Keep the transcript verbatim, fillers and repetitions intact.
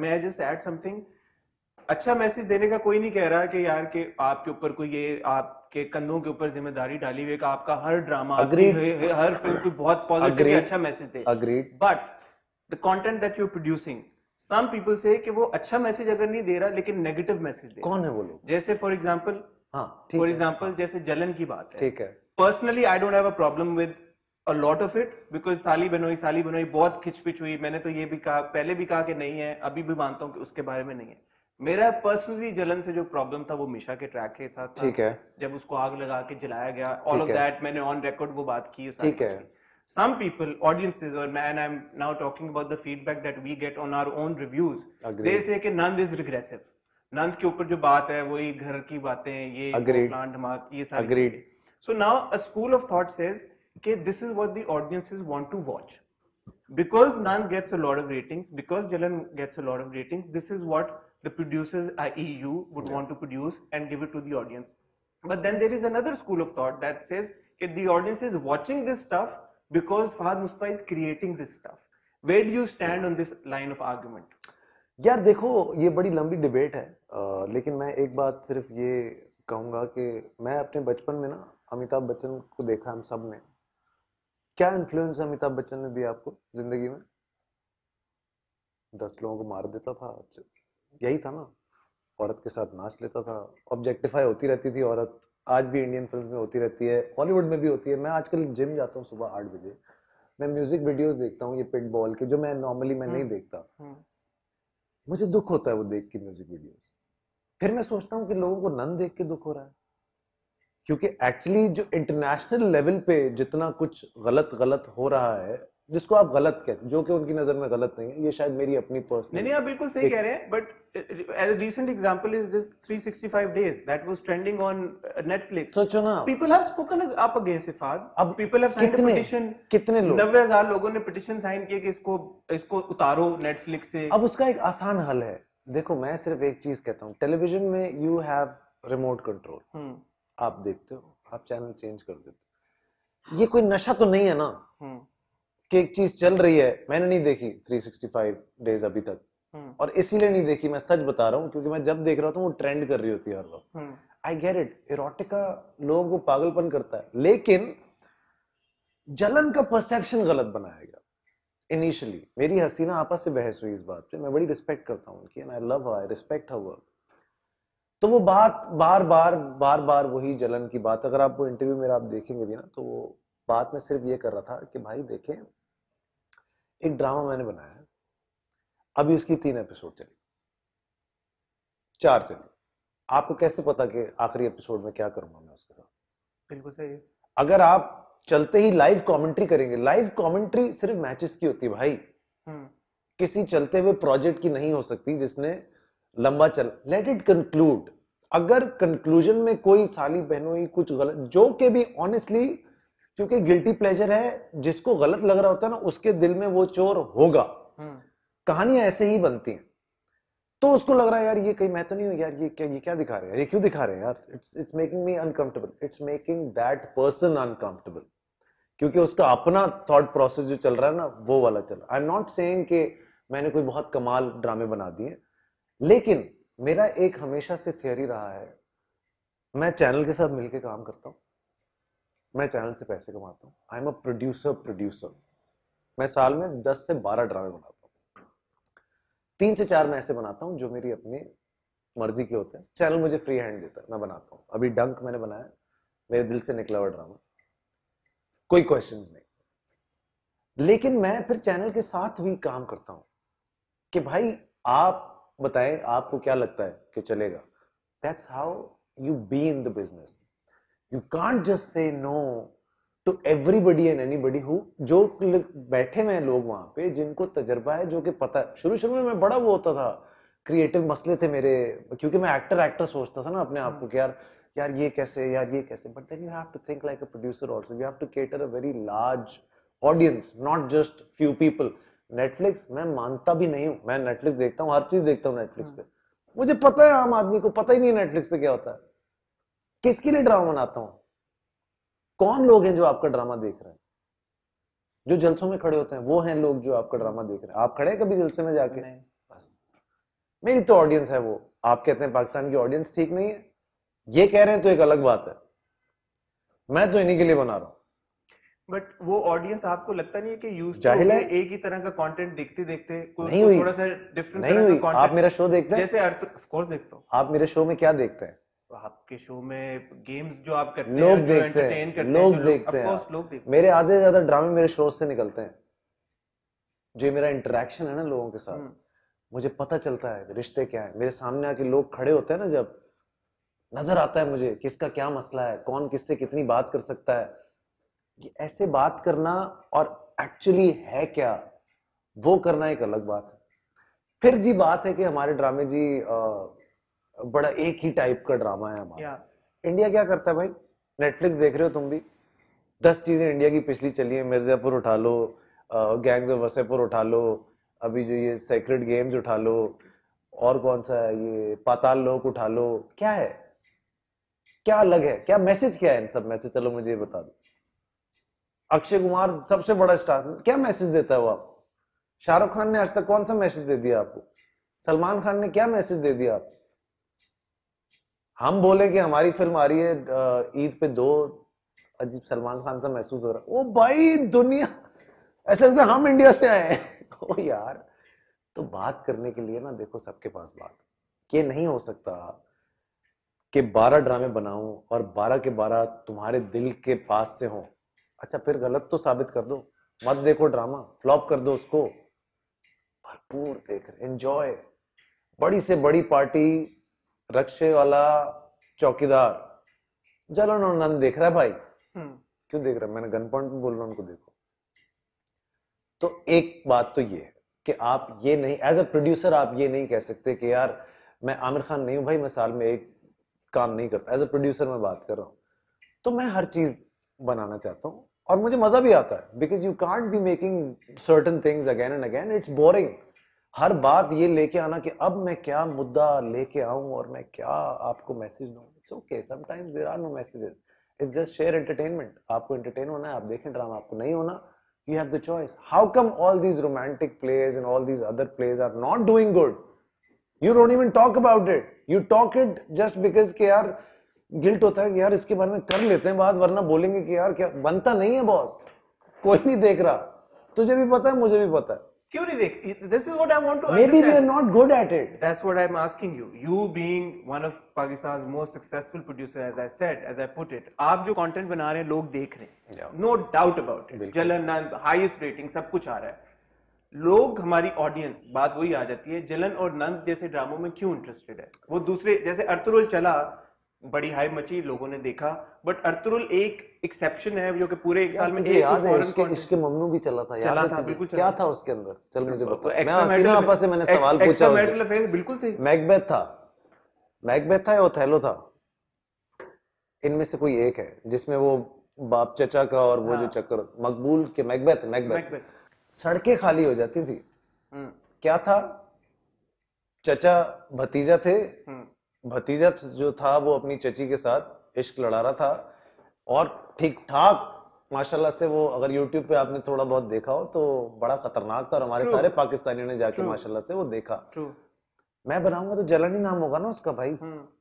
may I just add something? अच्छा message देने का कोई नहीं कह रहा कि यार के आपके ऊपर कोई ये आपके कंधों के ऊपर जिम्मेदारी डाली हुई है कि आपका हर ड्रामा हर फिल्म को बहुत पॉजिटिव अच्छा मैसेज दे, but the content that you are producing some people से कि वो अच्छा मैसेज अगर नहीं दे रहा लेकिन नेगेटिव मैसेज दे। कौन है वो लोग? जैसे फॉर एग्जाम्पल फॉर एग्जाम्पल जैसे जलन की बात है, ठीक है। Personally I don't have a problem with a lot of it because साली बनोई साली बनोई बहुत खिचपिच हुई, मैंने तो ये भी कहा पहले भी कहा कि नहीं है, अभी भी मानता हूँ कि उसके बारे में नहीं है। मेरा पर्सनली जलन से जो प्रॉब्लम था वो मिशा के ट्रैक के साथ था, ठीक है, जब उसको आग लगा के जलाया गया, ऑल ऑफ दैट मैंने ऑन रिकॉर्ड वो बात की, ठीक है। सम पीपल ऑडियंसेस और मैं and I am now talking about the feedback that we get on our own reviews, they say कि नंद इज रिग्रेसिव, नंद के ऊपर जो बात है वही घर की बातें ये प्लांट मार्क ये सारी। Agreed. So now a school of thought says कि this is what the audiences want to watch because Nand gets a lot of ratings, because Jalan gets a lot of ratings, this is what the producers, that is you, would yeah. want to produce and give it to the audience. But then there is another school of thought that says that the audience is watching this stuff because Fahad Mustafa is creating this stuff. Where do you stand on this line of argument? यार देखो ये बड़ी लंबी debate है, uh, लेकिन मैं एक बात सिर्फ ये कहूँगा कि मैं अपने बचपन में ना अमिताभ बच्चन को देखा हम सब ने। क्या influence अमिताभ बच्चन ने दिया आपको जिंदगी में? दस लोगों को मार देता था, यही था ना, औरत के साथ नाच लेता था, ऑब्जेक्टिफाई होती रहती थी औरत, आज भी इंडियन फिल्म में होती रहती है, हॉलीवुड में भी होती है। मैं आजकल जिम जाता हूँ सुबह आठ बजे, मैं म्यूजिक वीडियोस देखता हूँ ये पिट बॉल के, जो मैं नॉर्मली मैं नहीं देखता, मुझे दुख होता है वो देख के म्यूजिक वीडियोस। फिर मैं सोचता हूँ कि लोगों को नंद देख के दुख हो रहा है, क्योंकि एक्चुअली जो इंटरनेशनल लेवल पे जितना कुछ गलत गलत हो रहा है, जिसको आप गलत कहते जो कि उनकी नजर में गलत नहीं है, ये शायद मेरी अपनी पर्सनल नहीं नहीं आप बिल्कुल सही कह रहे हैं, but as recent example is this three sixty five days that was trending on Netflix. सोचो ना people have spoken up against it. फाद अब people have signed a petition, कितने लोग नब्बे हज़ार लोगों ने पिटिशन साइन किया कि इसको इसको उतारो नेटफ्लिक्स से। अब उसका एक आसान हल है, देखो मैं सिर्फ एक चीज कहता हूं, टेलीविजन में यू हैव रिमोट कंट्रोल, आप देखते हो, आप चैनल चेंज कर देते हो, ये कोई नशा तो नहीं है ना कि एक चीज चल रही है, मैंने नहीं देखी थ्री सिक्सटी फाइव डेज अभी तक, और इसीलिए नहीं देखी, मैं सच बता रहा हूँ, क्योंकि मैं जब देख रहा होता हूँ वो ट्रेंड कर रही होती है हर वक्त। आई गेट इट, इरोटिका लोगों को पागलपन करता है, लेकिन जलन का परसेप्शन गलत बनाया गया इनिशियली। मेरी हसीना आपा से बहस हुई इस बात पे, मैं बड़ी रिस्पेक्ट करता हूँ उनकी, and I love her, I respect her work. तो वो बात बार बार बार बार वही जलन की बात, अगर आप वो इंटरव्यू मेरा आप देखेंगे भी ना, तो वो बात में सिर्फ ये कर रहा था कि भाई देखें एक ड्रामा मैंने बनाया है, अभी उसकी तीन एपिसोड चली, चार चली, आपको कैसे पता कि आखिरी एपिसोड में क्या करूंगा मैं उसके साथ? बिल्कुल सही है। अगर आप चलते ही लाइव कमेंट्री करेंगे, लाइव कमेंट्री सिर्फ मैचेस की होती है भाई, किसी चलते हुए प्रोजेक्ट की नहीं हो सकती जिसने लंबा चल। Let it conclude. अगर कंक्लूजन में कोई साली बहनोई कुछ गलत, जो के भी ऑनेस्टली, क्योंकि गिल्टी प्लेजर है, जिसको गलत लग रहा होता है ना उसके दिल में वो चोर होगा। कहानियां ऐसे ही बनती हैं, तो उसको लग रहा है यार ये कहीं मैं तो नहीं हूं, यार ये क्या ये क्या दिखा रहे हैं, ये क्यों दिखा रहे हैं यार, it's it's making me uncomfortable, it's making that person uncomfortable, क्योंकि उसका अपना थॉट प्रोसेस जो चल रहा है ना वो वाला चल रहा है। आई एम नॉट सेइंग कि मैंने कोई बहुत कमाल ड्रामे बना दिए, लेकिन मेरा एक हमेशा से थियरी रहा है, मैं चैनल के साथ मिलकर काम करता हूँ, मैं चैनल से पैसे कमाता हूँ, I am a producer producer मैं साल में दस से बारह ड्रामे बनाता हूँ, तीन से चार मैं ऐसे बनाता हूँ जो मेरी अपनी मर्जी के होते हैं, चैनल मुझे फ्री हैंड देता है, मैं बनाता हूँ। अभी डंक मैंने बनाया, मेरे दिल से निकला हुआ ड्रामा, कोई क्वेश्चंस नहीं, लेकिन मैं फिर चैनल के साथ भी काम करता हूँ कि भाई आप बताएं आपको क्या लगता है कि चलेगा। That's how you be in the business. You can't just say no to everybody and anybody who, जो बैठे हुए लोग वहां पे जिनको तजर्बा है, जो कि पता है। शुरू शुरू में मैं बड़ा वो होता था, क्रिएटिव मसले थे मेरे, क्योंकि मैं एक्टर एक्टर सोचता था ना अपने आप को कि यार यार ये कैसे यार ये कैसे but then you have to think like a producer also, you have to cater a very large audience, not just few people. Netflix मैं मानता भी नहीं हूँ, मैं नेटफ्लिक्स देखता हूँ, हर चीज देखता हूँ नेटफ्लिक्स पे, मुझे पता है आम आदमी को पता ही नहीं है नेटफ्लिक्स पे क्या होता है। किसके लिए ड्रामा बनाता हूं? कौन लोग हैं जो आपका ड्रामा देख रहे हैं? जो जलसों में खड़े होते हैं वो हैं लोग जो आपका ड्रामा देख रहे हैं। आप खड़े हैं कभी जलसे में जाके? नहीं। बस मेरी तो ऑडियंस है वो, आप कहते हैं पाकिस्तान की ऑडियंस ठीक नहीं है, ये कह रहे हैं तो एक अलग बात है, मैं तो इन्हीं के लिए बना रहा हूँ। बट वो ऑडियंस आपको लगता नहीं है कि यूज़ जाहिल है, एक ही तरह का कंटेंट देखते देखते कोई थोड़ा सा डिफरेंट तरह का कंटेंट। आप मेरा शो देखते हैं? जैसे ऑफ कोर्स देखता हूं। आप मेरे शो में क्या देखते हैं? आपके शो में गेम्स जो आप करते हैं, जो एंटरटेन करते हैं, लोग देखते हैं, ऑफ कोर्स लोग देखते हैं। मेरे आधे से ज्यादा ड्रामे मेरे शो से निकलते हैं। जो मेरा इंटरेक्शन है ना लोगों के साथ, मुझे पता चलता है रिश्ते क्या है। मेरे सामने आके लोग खड़े होते हैं ना, जब नजर आता है मुझे किसका क्या मसला है, कौन किससे कितनी बात कर सकता है, कि ऐसे बात करना और एक्चुअली है क्या वो करना एक अलग बात है। फिर जी बात है कि हमारे ड्रामे जी आ, बड़ा एक ही टाइप का ड्रामा है हमारा। इंडिया क्या करता है भाई, नेटफ्लिक्स देख रहे हो तुम भी, दस चीजें इंडिया की पिछली चली है, मिर्जापुर उठा लो, गैंग्स ऑफ वसेपुर उठा लो, अभी जो ये सेक्रेट गेम्स उठा लो, और कौन सा है ये पातालोक उठा लो। क्या है, क्या अलग है, क्या मैसेज क्या है इन सब में से, चलो मुझे ये बता दो। अक्षय कुमार सबसे बड़ा स्टार, क्या मैसेज देता है वो आपको? शाहरुख खान ने आज तक कौन सा मैसेज दे दिया आपको? सलमान खान ने क्या मैसेज दे दिया आपको? हम बोले कि हमारी फिल्म आ रही है ईद पे दो, अजीब सलमान खान सा महसूस हो रहा है। ओ भाई दुनिया, ऐसा लगता है हम इंडिया से आए हैं। ओ यार, तो बात करने के लिए ना देखो सबके पास बात, ये नहीं हो सकता कि बारह ड्रामे बनाऊं और बारह के बारह तुम्हारे दिल के पास से हों। अच्छा फिर गलत तो साबित कर दो, मत देखो ड्रामा, फ्लॉप कर दो उसको, भरपूर देख एंजॉय। बड़ी से बड़ी पार्टी, रक्षे वाला चौकीदार, जलन और नंद देख रहा है भाई, क्यों देख रहा है? मैंने गन पॉइंट में बोल रहा हूं उनको देखो। तो एक बात तो ये है कि आप ये नहीं, एज अ प्रोड्यूसर आप ये नहीं कह सकते कि यार मैं आमिर खान नहीं हूं भाई, मैं साल में एक काम नहीं करता। एज अ प्रोड्यूसर मैं बात कर रहा हूं, तो मैं हर चीज बनाना चाहता हूँ और मुझे मजा भी आता है, because you can't be making certain things again and again, it's boring. हर बात ये लेके आना कि अब मैं क्या मुद्दा लेके आऊं और मैं क्या आपको मैसेज दूं, it's okay, sometimes there are no messages, it's just share entertainment. आपको एंटरटेन होना है आप देखें ड्रामा, आपको नहीं होना you have the choice. How come all these romantic plays and all these other plays are not doing good? You don't even talk about it, you talk it just because के यार guilt होता है कि यार इसके बारे में कर लेते हैं बात, वरना बोलेंगे कि यार क्या बनता नहीं है बॉस, कोई नहीं देख रहा, तुझे भी पता है मुझे भी पता है, क्यों नहीं देख? This is what I want to understand. Maybe we are not good at it, that's what I am asking you, you being one of Pakistan's most successful producer, as I said, as I put it, आप जो content बना रहे हैं लोग देख रहे हैं, no doubt about it, जलन नंद हाईएस्ट रेटिंग सब कुछ आ रहा है, लोग हमारी ऑडियंस, बात वही आ जाती है, जलन और नंद जैसे ड्रामों में क्यों इंटरेस्टेड है? वो दूसरे जैसे अर्थुरो चला, बड़ी हाई मची, लोगों ने देखा, बट अर्तुरुल एक एक्सेप्शन है जो कि पूरे एक साल में एक फॉरेन इसके ममनू भी चला था, चला था, बिल्कुल चला। क्या था उसके अंदर? चल मुझे बता। मैं हसीना आपा से मैंने सवाल पूछा, एक्सट्रा मैटर बिल्कुल थे, मैकबेथ था, मैकबेथ था या ओथेलो था, इनमें से कोई एक है जिसमें वो बाप चचा का और वो जो चक्कर मकबूल के, मैकबेथ मैकबेथ सड़कें खाली हो जाती थी, क्या था? चचा भतीजा थे, भतीजा जो था वो अपनी चची के साथ इश्क लड़ा रहा था, और ठीक ठाक माशाल्लाह से वो, अगर YouTube पे आपने थोड़ा बहुत देखा हो तो बड़ा खतरनाक था, और हमारे True. सारे पाकिस्तानियों ने जाके माशाल्लाह से वो देखा True. मैं बनाऊंगा तो जलन ही नाम होगा ना उसका भाई। hmm.